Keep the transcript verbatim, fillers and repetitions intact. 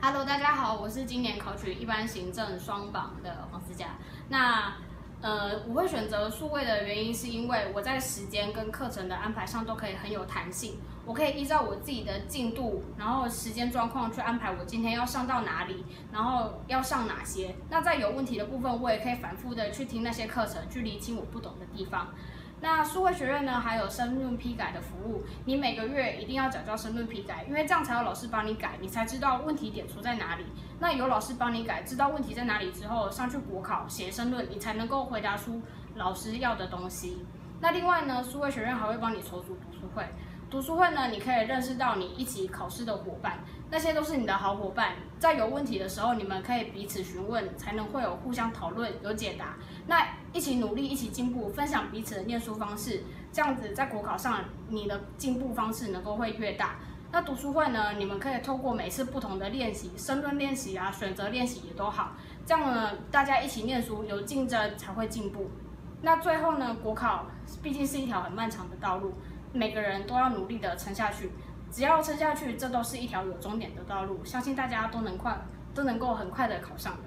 Hello， 大家好，我是今年考取一般行政双榜的黄思佳。那呃，我会选择数位的原因是因为我在时间跟课程的安排上都可以很有弹性，我可以依照我自己的进度，然后时间状况去安排我今天要上到哪里，然后要上哪些。那在有问题的部分，我也可以反复的去听那些课程，去厘清我不懂的地方。 那数位学院呢，还有申论批改的服务，你每个月一定要缴交申论批改，因为这样才有老师帮你改，你才知道问题点出在哪里。那有老师帮你改，知道问题在哪里之后，上去国考写申论，你才能够回答出老师要的东西。那另外呢，数位学院还会帮你筹组读书会，读书会呢，你可以认识到你一起考试的伙伴，那些都是你的好伙伴，在有问题的时候，你们可以彼此询问，才能会有互相讨论，有解答。那 一起努力，一起进步，分享彼此的念书方式，这样子在国考上你的进步方式能够会越大。那读书会呢，你们可以透过每次不同的练习，申论练习啊，选择练习也都好，这样呢大家一起念书，有竞争才会进步。那最后呢，国考毕竟是一条很漫长的道路，每个人都要努力的撑下去，只要撑下去，这都是一条有终点的道路，相信大家都能快都能够很快的考上的。